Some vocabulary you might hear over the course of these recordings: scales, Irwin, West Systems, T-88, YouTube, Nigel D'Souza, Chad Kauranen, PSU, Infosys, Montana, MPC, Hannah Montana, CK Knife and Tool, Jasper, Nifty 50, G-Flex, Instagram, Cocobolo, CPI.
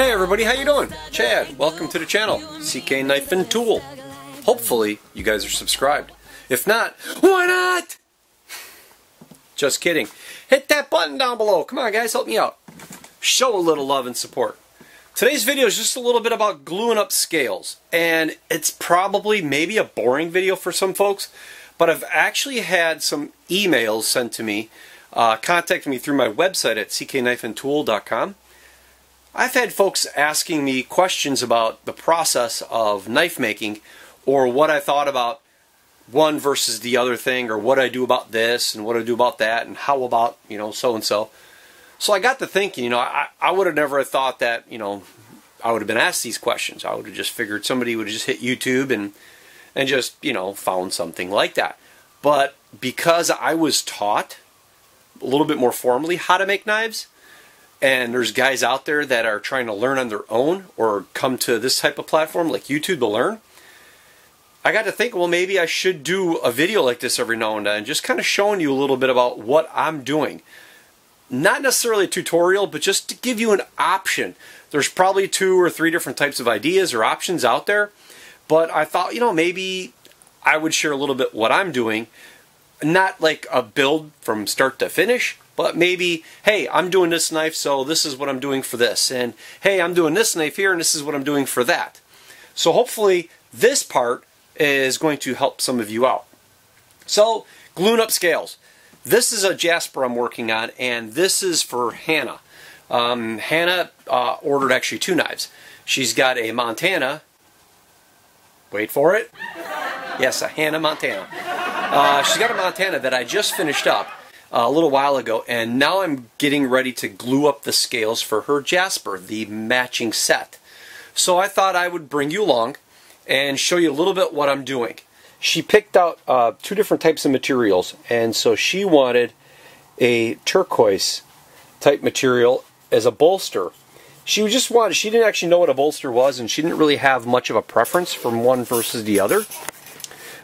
Hey everybody, how you doing? Chad, welcome to the channel, CK Knife and Tool. Hopefully you guys are subscribed. If not, why not? Just kidding. Hit that button down below. Come on guys, help me out. Show a little love and support. Today's video is just a little bit about gluing up scales, and it's probably maybe a boring video for some folks, but I've actually had some emails sent to me, contacting me through my website at cknifeandtool.com. I've had folks asking me questions about the process of knife making, or what I thought about one versus the other thing, or what I do about this and what I do about that, and how about, you know, so and so. So I got to thinking, you know, I would have never thought that, you know, I would have been asked these questions. I would have just figured somebody would have just hit YouTube and just, you know, found something like that. But because I was taught a little bit more formally how to make knives, and there's guys out there that are trying to learn on their own or come to this type of platform like YouTube to learn, I got to think, well, maybe I should do a video like this every now and then, just kind of showing you a little bit about what I'm doing. Not necessarily a tutorial, but just to give you an option. There's probably 2 or 3 different types of ideas or options out there, but I thought, you know, maybe I would share a little bit what I'm doing. Not like a build from start to finish, but maybe, hey, I'm doing this knife, so this is what I'm doing for this. And hey, I'm doing this knife here, and this is what I'm doing for that. So hopefully this part is going to help some of you out. So, gluing up scales. This is a Jasper I'm working on, and this is for Hannah. Hannah ordered actually 2 knives. She's got a Montana, wait for it, yes, a Hannah Montana. She's got a Montana that I just finished up a little while ago, and now I'm getting ready to glue up the scales for her Jasper, the matching set. So I thought I would bring you along and show you a little bit what I'm doing. She picked out 2 different types of materials, and so she wanted a turquoise type material as a bolster. She didn't actually know what a bolster was, and she didn't really have much of a preference from one versus the other,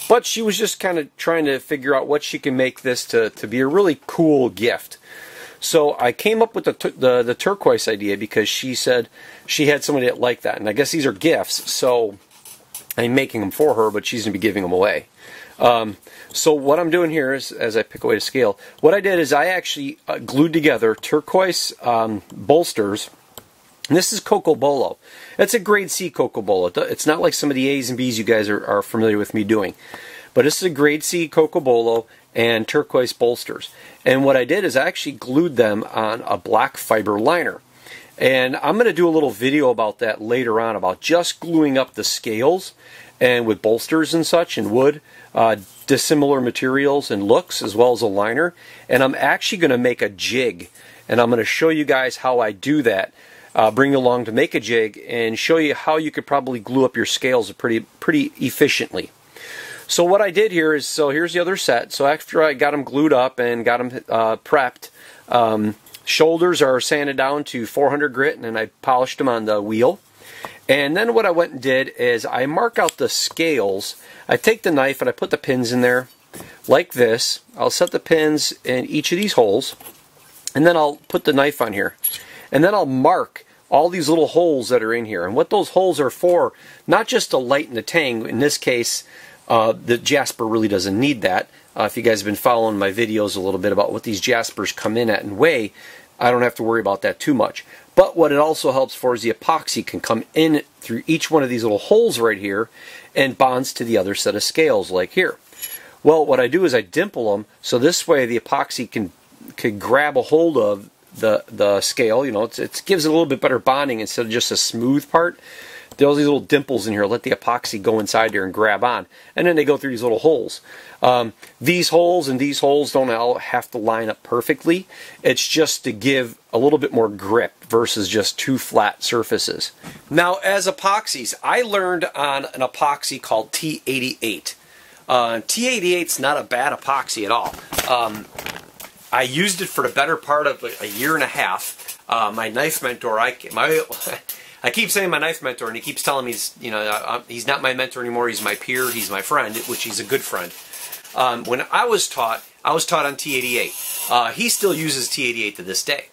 but she was just kind of trying to figure out what she can make this to be a really cool gift. So I came up with the turquoise idea because she said she had somebody that liked that, and I guess these are gifts, so I'm making them for her, but she's going to be giving them away. So what I'm doing here is, as I pick away the scale, what I did is I actually glued together turquoise bolsters. And this is Cocobolo. It's a grade C Cocobolo. It's not like some of the A's and B's you guys are familiar with me doing. But this is a grade C Cocobolo and turquoise bolsters. And what I did is I actually glued them on a black fiber liner. And I'm going to do a little video about that later on, about just gluing up the scales and with bolsters and such and wood, dissimilar materials and looks, as well as a liner. And I'm actually going to make a jig, and I'm going to show you guys how I do that, bring you along to make a jig and show you how you could probably glue up your scales pretty efficiently. So what I did here is, so here's the other set. So after I got them glued up and got them prepped, shoulders are sanded down to 400 grit, and then I polished them on the wheel. And then what I went and did is I mark out the scales. I take the knife and I put the pins in there like this. I'll set the pins in each of these holes, and then I'll put the knife on here. And then I'll mark all these little holes that are in here. And what those holes are for, not just to lighten the tang. In this case, the Jasper really doesn't need that. If you guys have been following my videos a little bit about what these Jaspers come in at and weigh, I don't have to worry about that too much. But what it also helps for is the epoxy can come in through each one of these little holes right here and bonds to the other set of scales like here. Well, what I do is I dimple them, so this way the epoxy can grab a hold of the scale. You know, it gives it a little bit better bonding instead of just a smooth part. There's all these little dimples in here. Let the epoxy go inside there and grab on. And then they go through these little holes. These holes and these holes don't all have to line up perfectly. It's just to give a little bit more grip versus just 2 flat surfaces. Now, as epoxies, I learned on an epoxy called T-88. T-88's not a bad epoxy at all. I used it for the better part of a year and a half. My knife mentor, I keep saying my knife mentor, and he keeps telling me, you know, he's not my mentor anymore, he's my peer, he's my friend, which he's a good friend. When I was taught on T-88. He still uses T-88 to this day.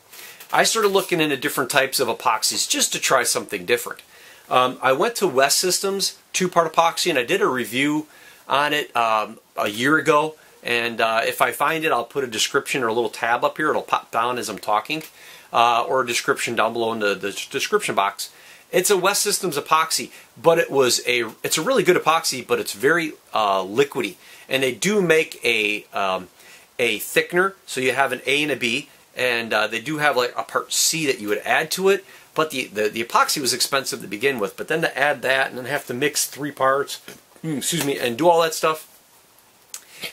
I started looking into different types of epoxies just to try something different. I went to West Systems, two-part epoxy, and I did a review on it a year ago. And if I find it, I'll put a description or a little tab up here. It'll pop down as I'm talking, or a description down below in the description box. It's a West Systems epoxy, but it's a really good epoxy, but it's very liquidy. And they do make a thickener, so you have an A and a B, and they do have like a part C that you would add to it. But the epoxy was expensive to begin with, but then to add that and then have to mix three parts, excuse me, and do all that stuff,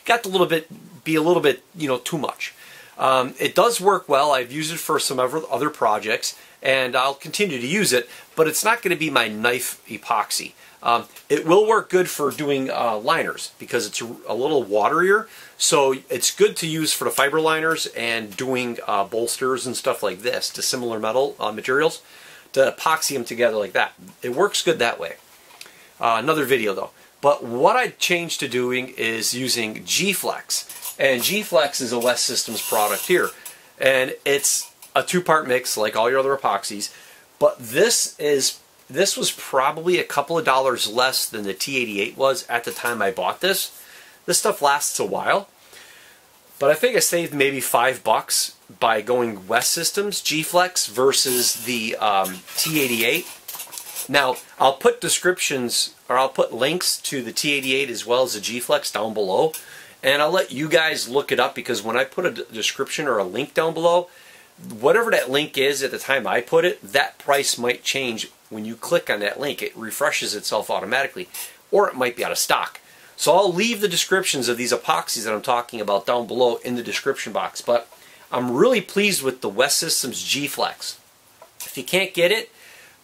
got a little bit, you know, too much. It does work well. I've used it for some other projects, and I'll continue to use it, but it's not going to be my knife epoxy. It will work good for doing liners because it's a little waterier, so it's good to use for the fiber liners and doing bolsters and stuff like this to similar metal materials, to epoxy them together like that. It works good that way. Another video though. But what I changed to doing is using G-Flex. And G-Flex is a West Systems product here. And it's a two-part mix like all your other epoxies. But this was probably a couple of dollars less than the T-88 was at the time I bought this. This stuff lasts a while. But I think I saved maybe $5 by going West Systems, G-Flex versus the T-88. Now, I'll put descriptions, or I'll put links to the T-88 as well as the G-Flex down below. And I'll let you guys look it up, because when I put a description or a link down below, whatever that link is at the time I put it, that price might change when you click on that link. It refreshes itself automatically, or it might be out of stock. So I'll leave the descriptions of these epoxies that I'm talking about down below in the description box. But I'm really pleased with the West Systems G-Flex. If you can't get it,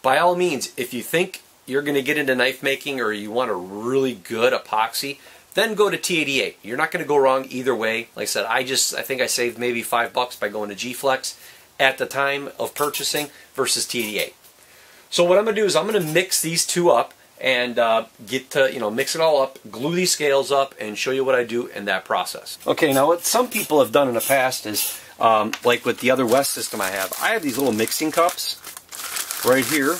by all means, if you think you're going to get into knife making or you want a really good epoxy, then go to T-88. You're not going to go wrong either way. Like I said, I think I saved maybe $5 by going to G-Flex at the time of purchasing versus T-88. So what I'm going to do is I'm going to mix these two up and get to, you know, mix it all up, glue these scales up, and show you what I do in that process. Okay, now what some people have done in the past is, like with the other West System I have these little mixing cups right here,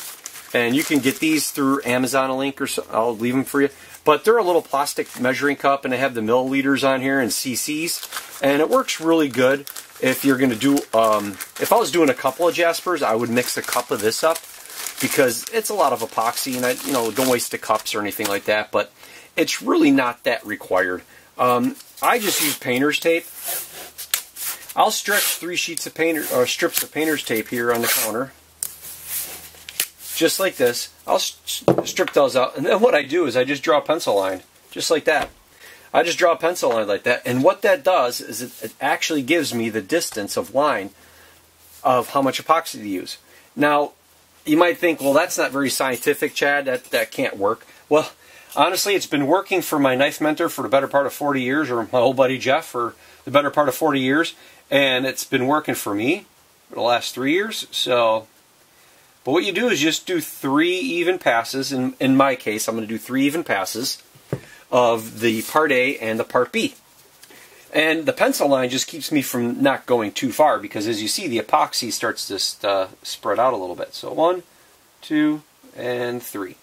and you can get these through Amazon, a link, or so, I'll leave them for you. But they're a little plastic measuring cup, and they have the milliliters on here and cc's, and it works really good. If you're going to do, if I was doing a couple of Jaspers, I would mix a cup of this up because it's a lot of epoxy, and I, you know, don't waste the cups or anything like that. But it's really not that required. I just use painter's tape. I'll stretch three strips of painter's tape here on the counter. Just like this, I'll strip those out, and then what I do is I just draw a pencil line, just like that. I just draw a pencil line like that, and what that does is it actually gives me the distance of line of how much epoxy to use. Now, you might think, well, that's not very scientific, Chad, that can't work. Well, honestly, it's been working for my knife mentor for the better part of 40 years, or my old buddy Jeff for the better part of 40 years, and it's been working for me for the last 3 years, so... But what you do is just do three even passes. In my case, I'm going to do three even passes of the part A and the part B. And the pencil line just keeps me from not going too far, because as you see, the epoxy starts to spread out a little bit. So 1, 2, and 3.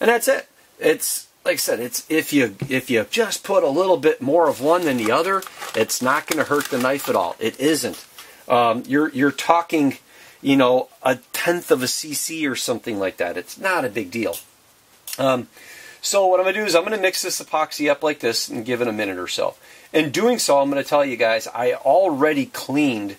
And that's it. It's, like I said, it's if you just put a little bit more of one than the other, it's not going to hurt the knife at all. It isn't. You're talking, you know, a 1/10 of a cc or something like that. It's not a big deal. So what I'm going to do is I'm going to mix this epoxy up like this and give it a minute or so. In doing so, I'm going to tell you guys, I already cleaned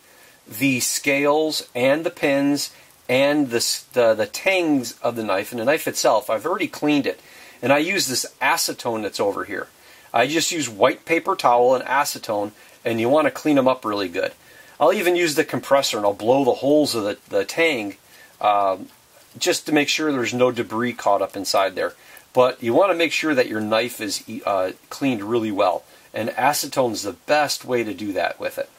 the scales and the pins and the tangs of the knife and the knife itself. I've already cleaned it. And I use this acetone that's over here. I just use white paper towel and acetone, and you want to clean them up really good. I'll even use the compressor, and I'll blow the holes of the tang just to make sure there's no debris caught up inside there. But you want to make sure that your knife is cleaned really well. And acetone's the best way to do that with it.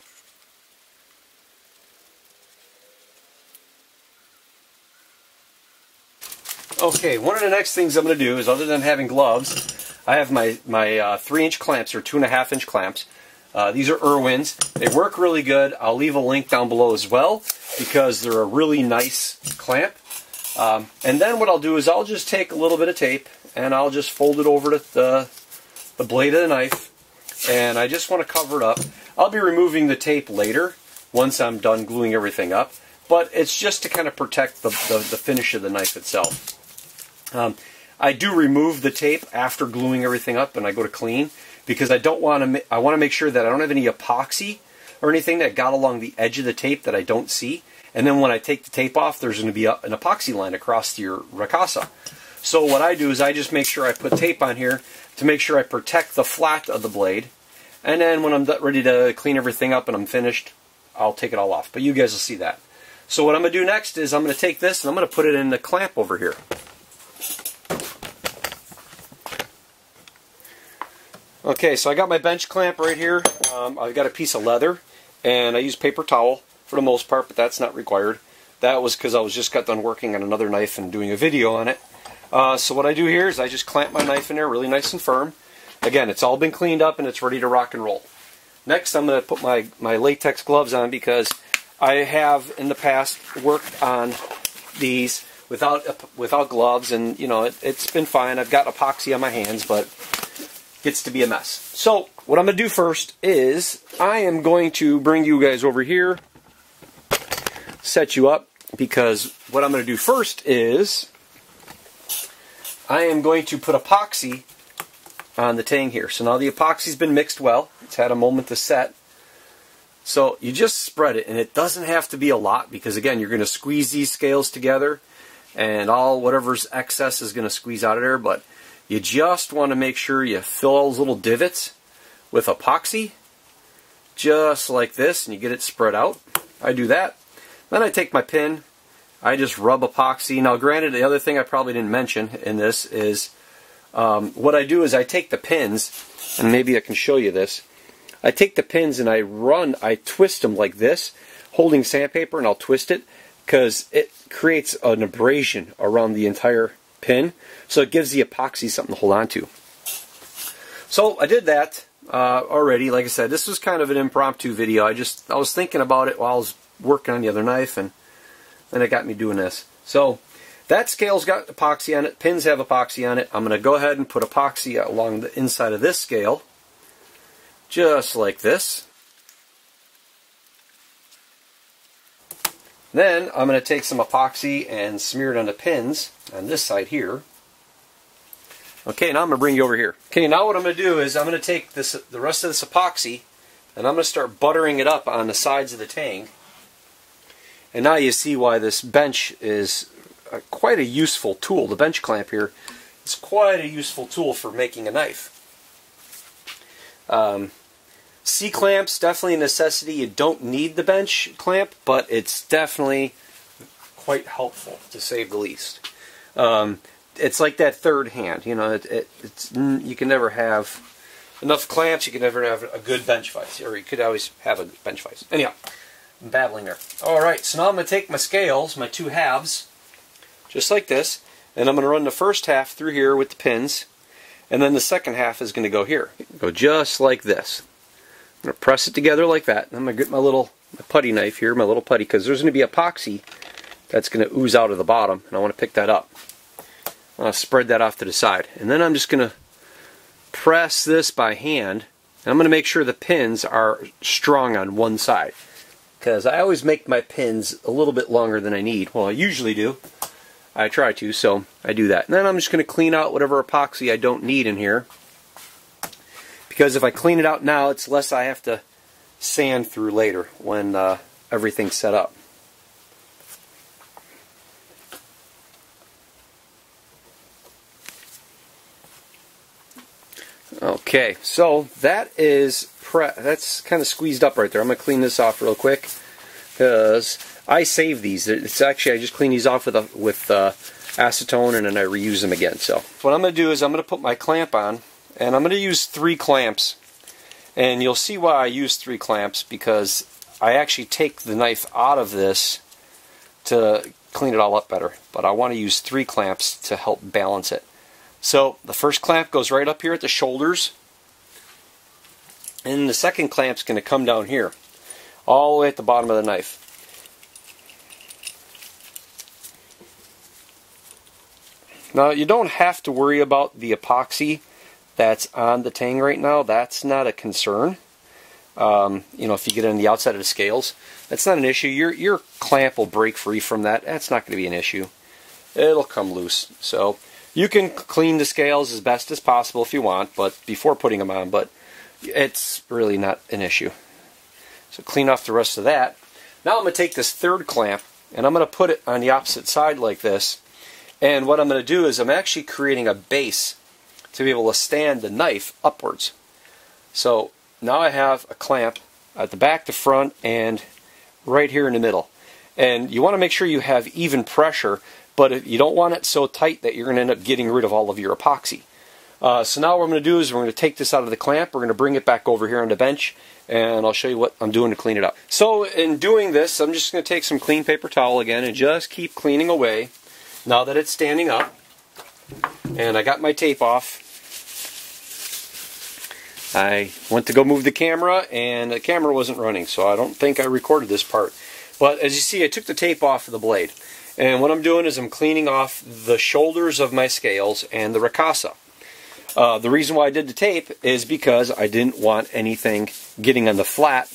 Okay, one of the next things I'm going to do is, other than having gloves, I have my 3-inch clamps, or 2.5-inch clamps. These are Irwins. They work really good. I'll leave a link down below as well. because they're a really nice clamp. And then what I'll do is I'll just take a little bit of tape and I'll just fold it over to the blade of the knife, and I just want to cover it up. I'll be removing the tape later once I'm done gluing everything up, but it's just to kind of protect the finish of the knife itself. I do remove the tape after gluing everything up and I go to clean, because I don't want to, I want to make sure that I don't have any epoxy or anything that got along the edge of the tape that I don't see. And then when I take the tape off, there's going to be an epoxy line across your ricasa. So what I do is I just make sure I put tape on here to make sure I protect the flat of the blade. And then when I'm ready to clean everything up and I'm finished, I'll take it all off. But you guys will see that. So what I'm going to do next is I'm going to take this and I'm going to put it in the clamp over here. Okay, so I got my bench clamp right here. I've got a piece of leather, and I use paper towel for the most part, but that's not required. That was because I was just got done working on another knife and doing a video on it. So what I do here is I just clamp my knife in there really nice and firm. Again, it's all been cleaned up and it's ready to rock and roll. Next, I'm going to put my latex gloves on, because I have in the past worked on these without gloves, and you know it's been fine. I've got epoxy on my hands, but gets to be a mess. So what I'm going to do first is I am going to bring you guys over here, set you up, because what I'm going to do first is I am going to put epoxy on the tang here. So now the epoxy's been mixed well. It's had a moment to set. So you just spread it, and it doesn't have to be a lot, because again, you're going to squeeze these scales together and all whatever's excess is going to squeeze out of there, but you just want to make sure you fill all those little divots with epoxy, just like this, and you get it spread out. I do that. Then I take my pin, I just rub epoxy. Now granted, the other thing I probably didn't mention in this is, what I do is I take the pins, and maybe I can show you this. I take the pins and I twist them like this, holding sandpaper, and I'll twist it, because it creates an abrasion around the entire pin, so it gives the epoxy something to hold on to. So I did that already. Like I said, this was kind of an impromptu video. I was thinking about it while I was working on the other knife, and then it got me doing this. So that scale's got epoxy on it, pins have epoxy on it. I'm going to go ahead and put epoxy along the inside of this scale, just like this. Then I'm going to take some epoxy and smear it on the pins on this side here. Okay, now I'm going to bring you over here. Okay, now what I'm going to do is I'm going to take this, the rest of this epoxy, and I'm going to start buttering it up on the sides of the tang. And now you see why this bench is quite a useful tool. The bench clamp here is quite a useful tool for making a knife. C-clamps, definitely a necessity. You don't need the bench clamp, but it's definitely quite helpful, to say the least. It's like that third hand, you know, it's you can never have enough clamps, you can never have a good bench vise, or you could always have a good bench vise. Anyhow, I'm babbling there. Alright, so now I'm going to take my scales, my two halves, just like this, and I'm going to run the first half through here with the pins, and then the second half is going to go here. Go just like this. I'm going to press it together like that, and I'm going to get my putty knife here, my little putty, because there's going to be epoxy that's going to ooze out of the bottom, and I want to pick that up. I'm going to spread that off to the side, and then I'm just going to press this by hand, and I'm going to make sure the pins are strong on one side, because I always make my pins a little bit longer than I need. Well, I usually do. I try to, so I do that. And then I'm just going to clean out whatever epoxy I don't need in here, because if I clean it out now, it's less I have to sand through later when everything's set up. Okay, so that's kind of squeezed up right there. I'm going to clean this off real quick, because I save these. It's actually, I just clean these off with acetone, and then I reuse them again. So what I'm going to do is I'm going to put my clamp on. And I'm going to use 3 clamps, and you'll see why I use 3 clamps, because I actually take the knife out of this to clean it all up better, but I want to use 3 clamps to help balance it. So the first clamp goes right up here at the shoulders, and the second clamp's going to come down here all the way at the bottom of the knife. Now, you don't have to worry about the epoxy that's on the tang right now. That's not a concern. You know, if you get on the outside of the scales, that's not an issue. Your clamp will break free from that. That's not going to be an issue. It'll come loose. So you can clean the scales as best as possible if you want, but before putting them on, but it's really not an issue. So clean off the rest of that. Now I'm going to take this third clamp and I'm going to put it on the opposite side like this. And what I'm going to do is I'm actually creating a base to be able to stand the knife upwards. So now I have a clamp at the back, the front, and right here in the middle. And you want to make sure you have even pressure, but you don't want it so tight that you're going to end up getting rid of all of your epoxy. So now what I'm going to do is we're going to take this out of the clamp, we're going to bring it back over here on the bench, and I'll show you what I'm doing to clean it up. So in doing this, I'm just going to take some clean paper towel again and just keep cleaning away now that it's standing up. And I got my tape off. I went to go move the camera and the camera wasn't running, so I don't think I recorded this part. But as you see, I took the tape off of the blade. And what I'm doing is I'm cleaning off the shoulders of my scales and the ricasa. The reason why I did the tape is because I didn't want anything getting on the flat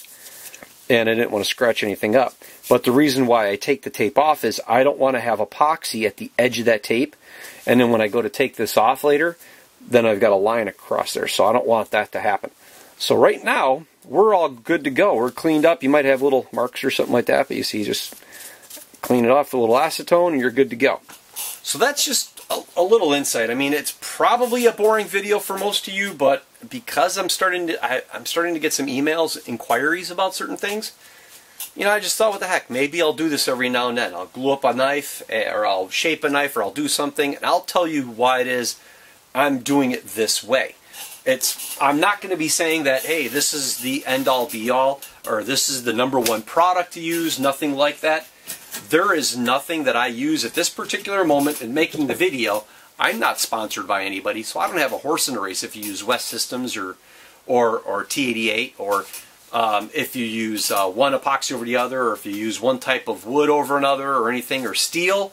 and I didn't want to scratch anything up. But the reason why I take the tape off is I don't want to have epoxy at the edge of that tape. And then when I go to take this off later, then I've got a line across there, so I don't want that to happen. So right now, we're all good to go. We're cleaned up. You might have little marks or something like that, but you see, just clean it off with a little acetone, and you're good to go. So that's just a little insight. I mean, it's probably a boring video for most of you, but because I'm starting to get some emails, inquiries about certain things, you know, I just thought, what the heck, maybe I'll do this every now and then. I'll glue up a knife, or I'll shape a knife, or I'll do something, and I'll tell you why it is I'm doing it this way. I'm not going to be saying that, hey, this is the end-all be-all, or this is the number one product to use, nothing like that. There is nothing that I use at this particular moment in making the video. I'm not sponsored by anybody, so I don't have a horse in a race if you use West Systems or T-88, or if you use one epoxy over the other, or if you use one type of wood over another, or anything, or steel.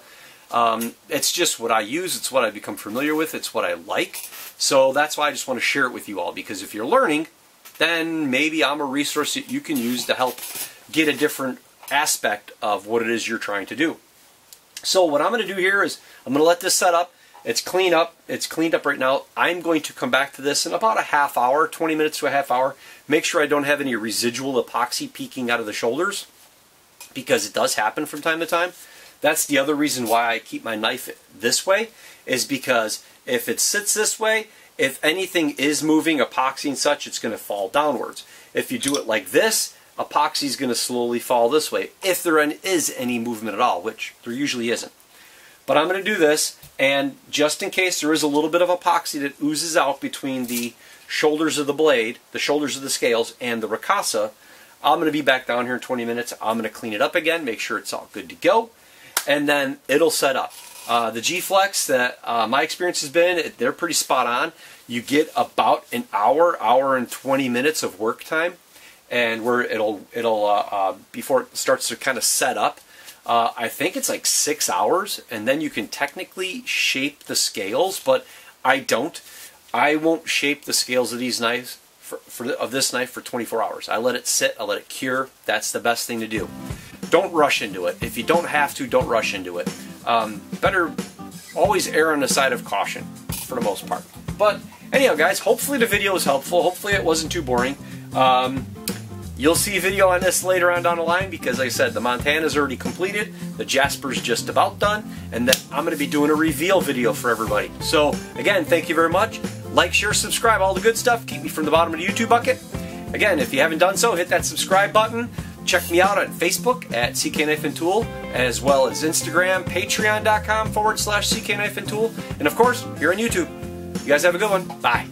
It's just what I use, it's what I become familiar with, it's what I like. So that's why I just want to share it with you all, because if you're learning, then maybe I'm a resource that you can use to help get a different aspect of what it is you're trying to do. So what I'm going to do here is I'm going to let this set up. It's cleaned up right now. I'm going to come back to this in about a half hour, 20 minutes to a half hour. Make sure I don't have any residual epoxy peeking out of the shoulders, because it does happen from time to time. That's the other reason why I keep my knife this way, is because if it sits this way, if anything is moving, epoxy and such, it's going to fall downwards. If you do it like this, epoxy is going to slowly fall this way, if there is any movement at all, which there usually isn't. But I'm going to do this, and just in case there is a little bit of epoxy that oozes out between the shoulders of the blade, the shoulders of the scales, and the ricasa, I'm going to be back down here in 20 minutes. I'm going to clean it up again, make sure it's all good to go. And then it'll set up. The G-Flex, that my experience has been, they're pretty spot on. You get about an hour, hour and 20 minutes of work time, and where it'll before it starts to kind of set up. I think it's like 6 hours, and then you can technically shape the scales, but I don't. I won't shape the scales of these knives of this knife for 24 hours. I let it sit. I let it cure. That's the best thing to do. Don't rush into it. If you don't have to, don't rush into it. Better always err on the side of caution for the most part. But anyhow, guys, hopefully the video was helpful. Hopefully it wasn't too boring. You'll see a video on this later on down the line, because like I said, the Montana's already completed, the Jasper's just about done, and then I'm going to be doing a reveal video for everybody. So again, thank you very much. Like, share, subscribe, all the good stuff. Keep me from the bottom of the YouTube bucket. Again, if you haven't done so, hit that subscribe button. Check me out on Facebook at CK Knife and Tool, as well as Instagram, patreon.com/CK Knife and Tool. And of course, here on YouTube. You guys have a good one. Bye.